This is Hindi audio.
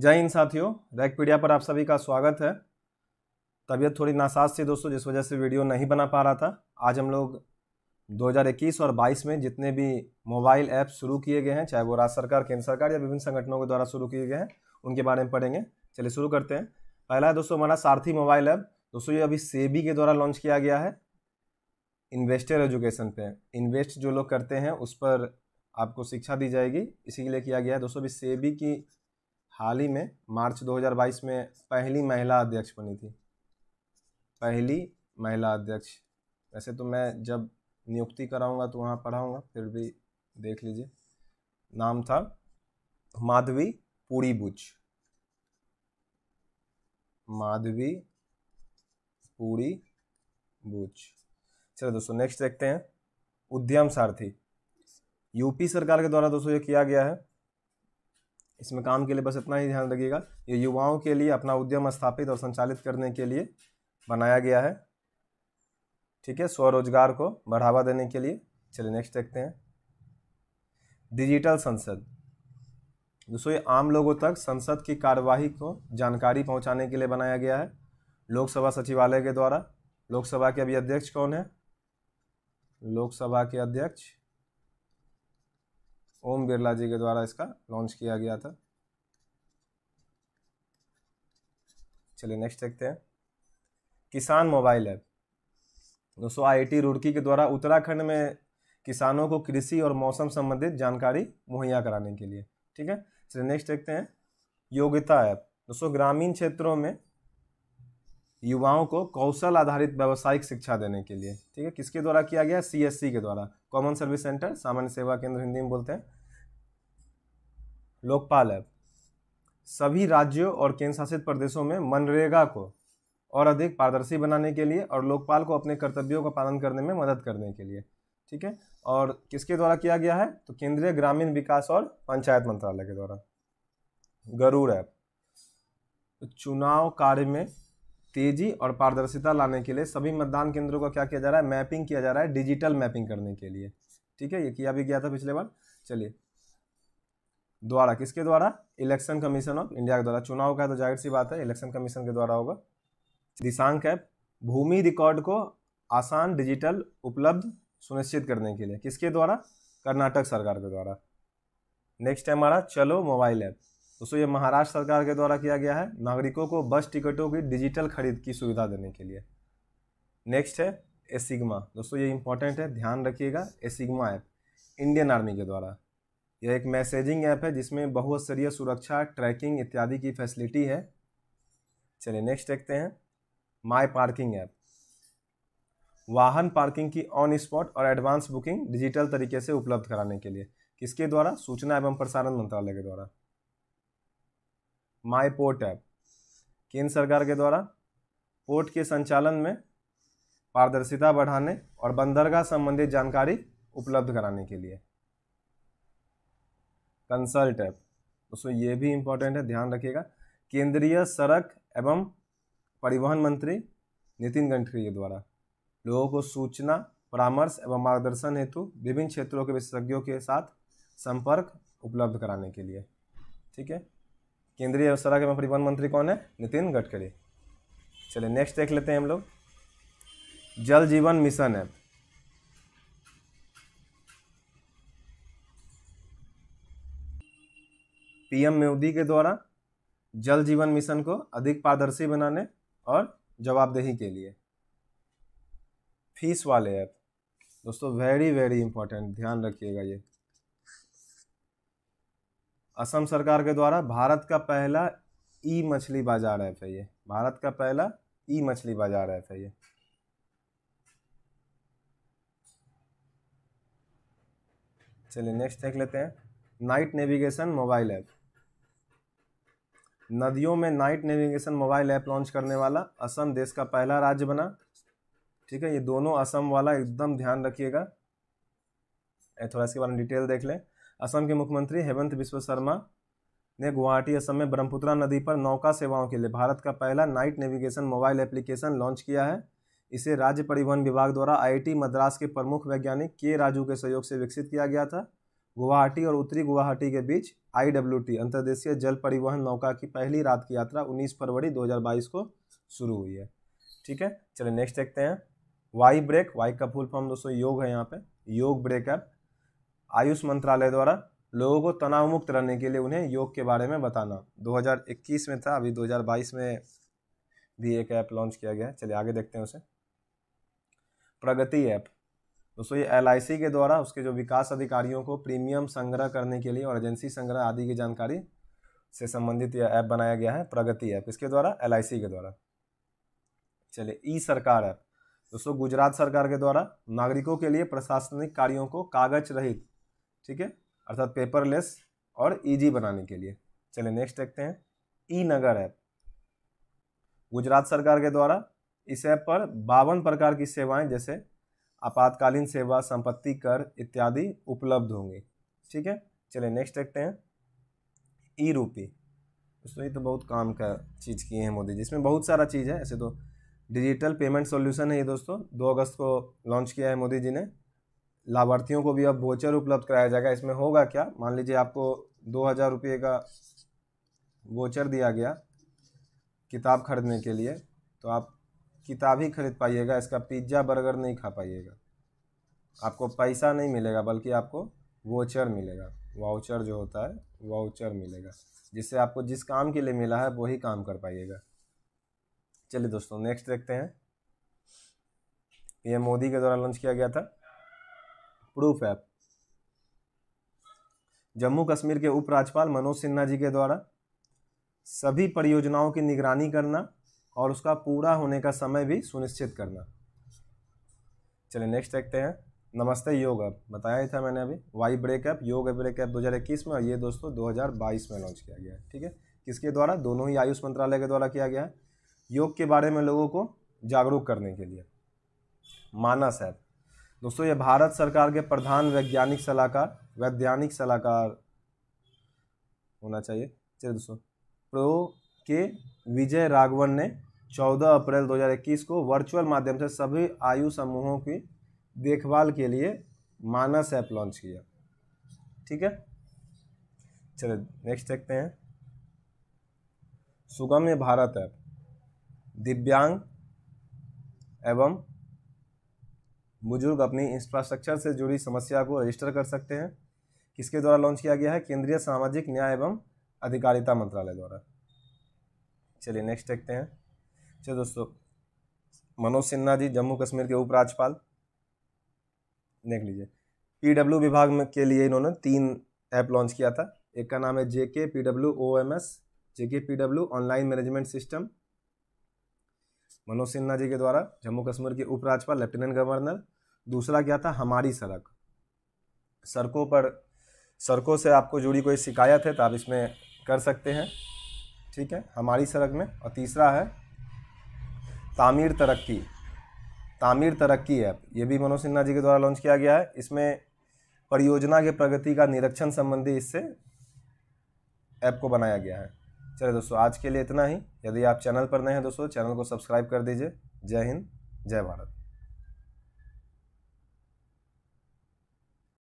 जय हिंद साथियों, रैकपीडिया पर आप सभी का स्वागत है। तबीयत थोड़ी नासाज थी दोस्तों, जिस वजह से वीडियो नहीं बना पा रहा था। आज हम लोग 2021 और 22 में जितने भी मोबाइल ऐप शुरू किए गए हैं, चाहे वो राज्य सरकार, केंद्र सरकार या विभिन्न संगठनों के द्वारा शुरू किए गए हैं, उनके बारे में पढ़ेंगे। चलिए शुरू करते हैं। पहला है दोस्तों हमारा सारथी मोबाइल ऐप। दोस्तों ये अभी सेबी के द्वारा लॉन्च किया गया है। इन्वेस्टर एजुकेशन पे इन्वेस्ट जो लोग करते हैं उस पर आपको शिक्षा दी जाएगी, इसी के लिए किया गया है। दोस्तों अभी सेबी की हाल ही में मार्च 2022 में पहली महिला अध्यक्ष बनी थी, पहली महिला अध्यक्ष। वैसे तो मैं जब नियुक्ति कराऊंगा तो वहाँ पढ़ाऊंगा, फिर भी देख लीजिए। नाम था माधवी पुरी बुच, माधवी पूरी बूच। चलो दोस्तों नेक्स्ट देखते हैं उद्यम सारथी। यूपी सरकार के द्वारा दोस्तों ये किया गया है। इसमें काम के लिए बस इतना ही ध्यान रखिएगा, ये युवाओं के लिए अपना उद्यम स्थापित और संचालित करने के लिए बनाया गया है, ठीक है, स्वरोजगार को बढ़ावा देने के लिए। चलिए नेक्स्ट देखते हैं डिजिटल संसद। दोस्तों ये आम लोगों तक संसद की कार्यवाही को जानकारी पहुँचाने के लिए बनाया गया है लोकसभा सचिवालय के द्वारा। लोकसभा के अभी अध्यक्ष कौन है? लोकसभा के अध्यक्ष ओम बिरला जी के द्वारा इसका लॉन्च किया गया था। चलिए नेक्स्ट देखते हैं किसान मोबाइल ऐप। दोस्तों आईटी रुड़की के द्वारा उत्तराखंड में किसानों को कृषि और मौसम संबंधित जानकारी मुहैया कराने के लिए, ठीक है। चलिए नेक्स्ट देखते हैं योग्यता ऐप। दोस्तों ग्रामीण क्षेत्रों में युवाओं को कौशल आधारित व्यावसायिक शिक्षा देने के लिए, ठीक है। किसके द्वारा किया गया? सीएससी के द्वारा, कॉमन सर्विस सेंटर, सामान्य सेवा केंद्र हिंदी में बोलते हैं। लोकपाल ऐप। सभी राज्यों और केंद्र शासित प्रदेशों में मनरेगा को और अधिक पारदर्शी बनाने के लिए और लोकपाल को अपने कर्तव्यों का पालन करने में मदद करने के लिए, ठीक है। और किसके द्वारा किया गया है? तो केंद्रीय ग्रामीण विकास और पंचायत मंत्रालय के द्वारा। गरुड़ ऐप। चुनाव कार्य में तेजी और पारदर्शिता लाने के लिए सभी मतदान केंद्रों का क्या किया जा रहा है? मैपिंग किया जा रहा है, डिजिटल मैपिंग करने के लिए, ठीक है। ये किया भी गया था पिछले बार। चलिए द्वारा, किसके द्वारा? इलेक्शन कमीशन ऑफ इंडिया के द्वारा। चुनाव का तो जाहिर सी बात है इलेक्शन कमीशन के द्वारा होगा। दिशांक ऐप। भूमि रिकॉर्ड को आसान डिजिटल उपलब्ध सुनिश्चित करने के लिए, किसके द्वारा? कर्नाटक सरकार के द्वारा। नेक्स्ट है हमारा चलो मोबाइल ऐप। दोस्तों ये महाराष्ट्र सरकार के द्वारा किया गया है, नागरिकों को बस टिकटों की डिजिटल खरीद की सुविधा देने के लिए। नेक्स्ट है एसिग्मा। दोस्तों ये इंपॉर्टेंट है, ध्यान रखिएगा। एसिग्मा ऐप इंडियन आर्मी के द्वारा। यह एक मैसेजिंग ऐप है जिसमें बहुस्तरीय सुरक्षा, ट्रैकिंग इत्यादि की फैसिलिटी है। चलिए नेक्स्ट देखते हैं माई पार्किंग ऐप। वाहन पार्किंग की ऑन स्पॉट और एडवांस बुकिंग डिजिटल तरीके से उपलब्ध कराने के लिए, किसके द्वारा? सूचना एवं प्रसारण मंत्रालय के द्वारा। My port app. केंद्र सरकार के द्वारा पोर्ट के संचालन में पारदर्शिता बढ़ाने और बंदरगाह संबंधी जानकारी उपलब्ध कराने के लिए। Consult app. दोस्तों ये भी इम्पोर्टेंट है, ध्यान रखिएगा। केंद्रीय सड़क एवं परिवहन मंत्री नितिन गडकरी के द्वारा लोगों को सूचना, परामर्श एवं मार्गदर्शन हेतु विभिन्न क्षेत्रों के विशेषज्ञों के साथ संपर्क उपलब्ध कराने के लिए, ठीक है। केंद्रीय सड़क एवं परिवहन मंत्री कौन है? नितिन गडकरी। चलिए नेक्स्ट देख लेते हैं हम लोग जल जीवन मिशन ऐप। पीएम मोदी के द्वारा जल जीवन मिशन को अधिक पारदर्शी बनाने और जवाबदेही के लिए। फीस वाले ऐप। दोस्तों वेरी वेरी इंपॉर्टेंट, ध्यान रखिएगा। ये असम सरकार के द्वारा भारत का पहला ई मछली बाजार ऐप है। ये भारत का पहला ई मछली बाजार ऐप है। ये चलिए नेक्स्ट देख लेते हैं नाइट नेविगेशन मोबाइल ऐप। नदियों में night navigation mobile app launch करने वाला असम देश का पहला राज्य बना, ठीक है। ये दोनों असम वाला एकदम ध्यान रखिएगा। थोड़ा इसके बारे में डिटेल देख लें। असम के मुख्यमंत्री हेमंत बिश्व शर्मा ने गुवाहाटी असम में ब्रह्मपुत्रा नदी पर नौका सेवाओं के लिए भारत का पहला night navigation mobile application launch किया है। इसे राज्य परिवहन विभाग द्वारा आईटी मद्रास के प्रमुख वैज्ञानिक के राजू के सहयोग से विकसित किया गया था। गुवाहाटी और उत्तरी गुवाहाटी के बीच IWT अंतर्देशीय जल परिवहन नौका की पहली रात की यात्रा 19 फरवरी 2022 को शुरू हुई है। ठीक है, चलिए नेक्स्ट देखते हैं। वाई ब्रेक, वाई का फुल फॉर्म दोस्तों योग है, यहाँ पे योग ब्रेक ऐप आयुष मंत्रालय द्वारा लोगों को तनाव मुक्त रहने के लिए उन्हें योग के बारे में बताना। 2021 में था, अभी 2022 में भी एक ऐप लॉन्च किया गया है। चलिए आगे देखते हैं उसे। प्रगति ऐप दोस्तों ये LIC के द्वारा उसके जो विकास अधिकारियों को प्रीमियम संग्रह करने के लिए और एजेंसी संग्रह आदि की जानकारी से संबंधित यह ऐप बनाया गया है। प्रगति ऐप इसके द्वारा LIC के द्वारा। चलिए ई सरकार ऐप दोस्तों गुजरात सरकार के द्वारा नागरिकों के लिए प्रशासनिक कार्यों को कागज रहित, ठीक है, अर्थात पेपरलेस और ईजी बनाने के लिए। चलिए नेक्स्ट देखते हैं। ई नगर ऐप गुजरात सरकार के द्वारा, इस ऐप पर 52 प्रकार की सेवाएं जैसे आपातकालीन सेवा, संपत्ति कर इत्यादि उपलब्ध होंगे। ठीक है, चलिए नेक्स्ट देखते हैं। ई रूपी दोस्तों ये तो बहुत काम का चीज़ किए हैं मोदी जी, इसमें बहुत सारा चीज़ है। ऐसे तो डिजिटल पेमेंट सॉल्यूशन है ये दोस्तों, 2 अगस्त को लॉन्च किया है मोदी जी ने। लाभार्थियों को भी अब वोचर उपलब्ध कराया जाएगा। इसमें होगा क्या, मान लीजिए आपको 2000 रुपये का वोचर दिया गया किताब खरीदने के लिए, तो आप किताब ही खरीद पाइएगा, इसका पिज्ज़ा बर्गर नहीं खा पाइएगा। आपको पैसा नहीं मिलेगा बल्कि आपको वाउचर मिलेगा, वाउचर जो होता है वाउचर मिलेगा, जिससे आपको जिस काम के लिए मिला है वही काम कर पाइएगा। चलिए दोस्तों नेक्स्ट देखते हैं। ये मोदी के द्वारा लॉन्च किया गया था। प्रूफ ऐप जम्मू कश्मीर के उपराज्यपाल मनोज सिन्हा जी के द्वारा सभी परियोजनाओं की निगरानी करना और उसका पूरा होने का समय भी सुनिश्चित करना। चलिए नेक्स्ट देखते हैं। नमस्ते योग ऐप बताया ही था मैंने अभी। वाई ब्रेक ऐप, योग ब्रेक ऐप 2021 में और ये दोस्तों 2022 में लॉन्च किया गया है। ठीक है, किसके द्वारा, दोनों ही आयुष मंत्रालय के द्वारा किया गया है, योग के बारे में लोगों को जागरूक करने के लिए। मानस ऐप दोस्तों ये भारत सरकार के प्रधान वैज्ञानिक सलाहकार होना चाहिए। चलिए दोस्तों प्रो के विजय राघवन ने 14 अप्रैल 2021 को वर्चुअल माध्यम से सभी आयु समूहों की देखभाल के लिए मानस ऐप लॉन्च किया। ठीक है, चलिए नेक्स्ट देखते हैं। सुगम्य भारत ऐप दिव्यांग एवं बुजुर्ग अपनी इंफ्रास्ट्रक्चर से जुड़ी समस्या को रजिस्टर कर सकते हैं। किसके द्वारा लॉन्च किया गया है, केंद्रीय सामाजिक न्याय एवं अधिकारिता मंत्रालय द्वारा। चलिए नेक्स्ट देखते हैं। चलिए दोस्तों मनोज सिन्हा जी जम्मू कश्मीर के उपराज्यपाल, देख लीजिए PW विभाग में के लिए इन्होंने 3 ऐप लॉन्च किया था। एक का नाम है JKPW OMS, JKPW online management system, Manoj Sinha ji के द्वारा जम्मू कश्मीर के उपराज्यपाल लेफ्टिनेंट गवर्नर। दूसरा क्या था, हमारी सड़क, सड़कों से आपको जुड़ी कोई शिकायत है तो आप इसमें कर सकते हैं। ठीक है, हमारी सड़क में। और तीसरा है तामीर तरक्की ऐप, ये भी मनोज सिन्हा जी के द्वारा लॉन्च किया गया है। इसमें परियोजना के प्रगति का निरीक्षण संबंधी इससे ऐप को बनाया गया है। चलिए दोस्तों आज के लिए इतना ही। यदि आप चैनल पर नए हैं दोस्तों चैनल को सब्सक्राइब कर दीजिए। जय हिंद, जय भारत।